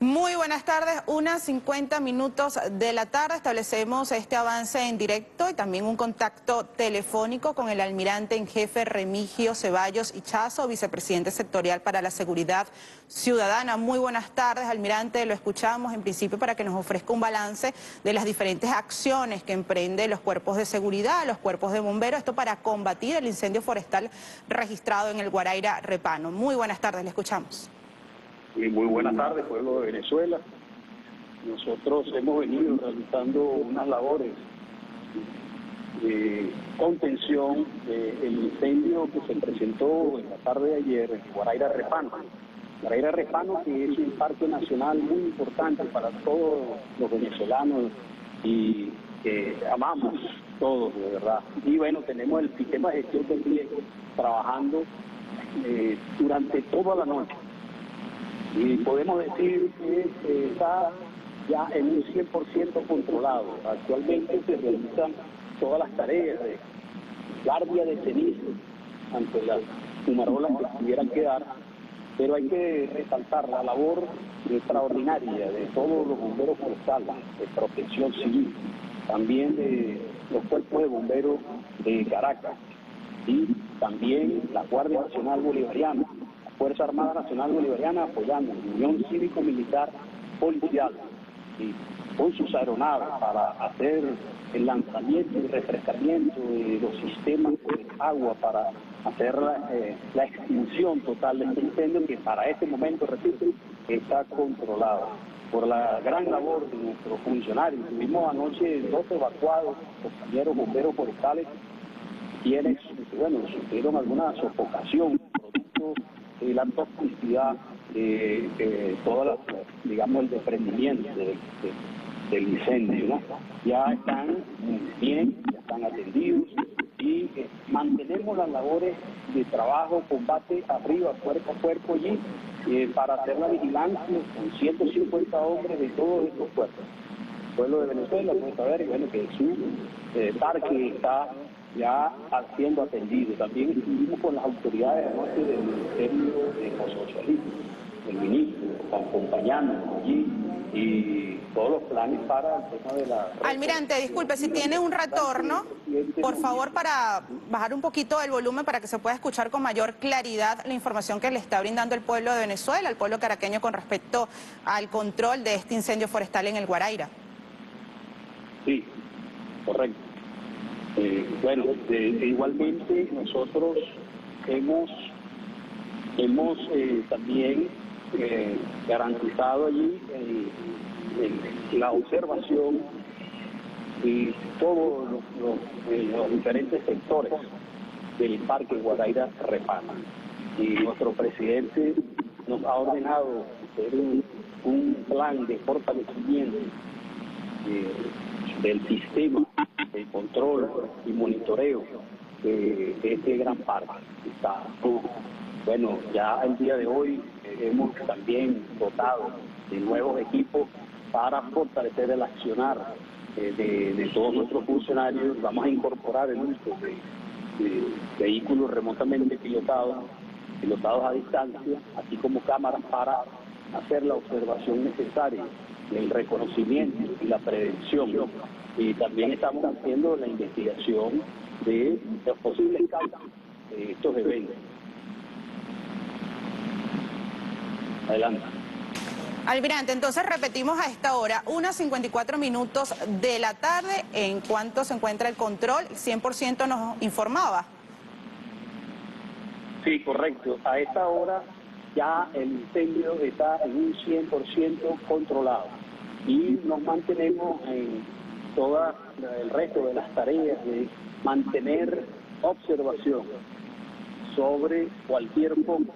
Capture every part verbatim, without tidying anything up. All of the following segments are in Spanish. Muy buenas tardes, unas cincuenta minutos de la tarde, establecemos este avance en directo y también un contacto telefónico con el almirante en jefe Remigio Ceballos Ichaso, vicepresidente sectorial para la seguridad ciudadana. Muy buenas tardes, almirante, lo escuchamos en principio para que nos ofrezca un balance de las diferentes acciones que emprenden los cuerpos de seguridad, los cuerpos de bomberos, esto para combatir el incendio forestal registrado en el Waraira Repano. Muy buenas tardes, le escuchamos. Muy buenas tardes, pueblo de Venezuela. Nosotros hemos venido realizando unas labores de contención del incendio que se presentó en la tarde de ayer en Waraira Repano. Waraira Repano, que es un parque nacional muy importante para todos los venezolanos y que amamos todos, de verdad. Y bueno, tenemos el sistema de gestión del riesgo trabajando eh, durante toda la noche. Y podemos decir que está ya en un cien por ciento controlado. Actualmente se realizan todas las tareas de guardia de cenizo ante las fumarolas que pudieran quedar, pero hay que resaltar la labor extraordinaria de todos los bomberos forestales, de protección civil, también de los cuerpos de bomberos de Caracas y también la Guardia Nacional Bolivariana, Fuerza Armada Nacional Bolivariana, apoyando la Unión Cívico-Militar Policial y con sus aeronaves para hacer el lanzamiento y el refrescamiento de los sistemas de agua para hacer la, eh, la extinción total de este incendio que para este momento, repito, está controlado. Por la gran labor de nuestros funcionarios, tuvimos anoche dos evacuados, compañeros bomberos forestales, quienes, bueno, sufrieron alguna sofocación producto de la toxicidad de, de todas las, digamos, el desprendimiento de, de, del incendio, ¿no? Ya están bien, ya están atendidos y eh, mantenemos las labores de trabajo, combate arriba, cuerpo a cuerpo allí, eh, para hacer la vigilancia con ciento cincuenta hombres de todos estos cuerpos. El pueblo de Venezuela puede saber, bueno, que su eh, parque está ya siendo atendido. También estuvimos con las autoridades anoche del Ministerio de Ecosocialismo, el ministro, acompañándonos allí y todos los planes para el tema de la... Almirante, disculpe, si tiene un retorno, por favor, para bajar un poquito el volumen para que se pueda escuchar con mayor claridad la información que le está brindando el pueblo de Venezuela, el pueblo caraqueño, con respecto al control de este incendio forestal en el Waraira. Sí, correcto. Eh, bueno, eh, igualmente nosotros hemos, hemos eh, también eh, garantizado allí eh, eh, la observación de todos los, los, eh, los diferentes sectores del Parque Waraira Repano. Y nuestro presidente nos ha ordenado hacer un, un plan de fortalecimiento eh, del sistema de control y monitoreo eh, de este gran parque. Está, bueno, ya el día de hoy eh, hemos también dotado de nuevos equipos para fortalecer el accionar eh, de, de todos nuestros funcionarios. Vamos a incorporar el uso de, de vehículos remotamente pilotados, pilotados a distancia, así como cámaras para hacer la observación necesaria, el reconocimiento y la prevención. Y también estamos haciendo la investigación de las posibles causas de estos eventos. Adelante. Almirante, entonces repetimos a esta hora, una cincuenta y cuatro minutos de la tarde, en cuanto se encuentra el control, cien por ciento nos informaba. Sí, correcto. A esta hora ya el incendio está en un cien por ciento controlado y nos mantenemos en todo el resto de las tareas de mantener observación sobre cualquier foco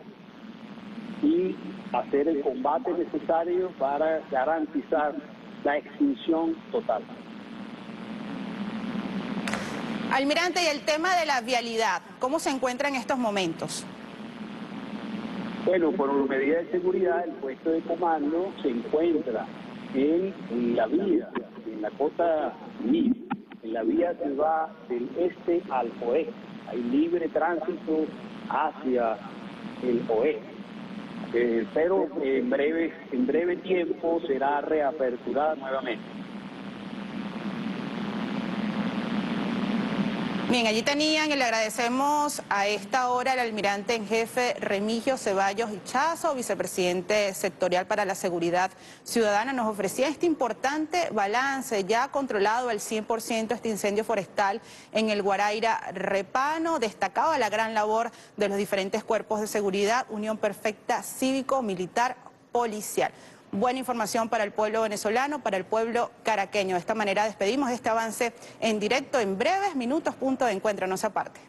y hacer el combate necesario para garantizar la extinción total. Almirante, y el tema de la vialidad, ¿cómo se encuentra en estos momentos? Bueno, por medida de seguridad, el puesto de comando se encuentra en la vía, en la cota mil, en la vía que va del este al oeste. Hay libre tránsito hacia el oeste. eh, pero en breve, en breve tiempo será reaperturada nuevamente. Bien, allí tenían, y le agradecemos a esta hora al almirante en jefe Remigio Ceballos Ichaso, vicepresidente sectorial para la seguridad ciudadana. Nos ofrecía este importante balance, ya controlado al cien por ciento este incendio forestal en el Waraira Repano. Destacaba la gran labor de los diferentes cuerpos de seguridad, unión perfecta cívico, militar, policial. Buena información para el pueblo venezolano, para el pueblo caraqueño. De esta manera despedimos este avance en directo. En breves minutos, punto de encuentro, no se aparte.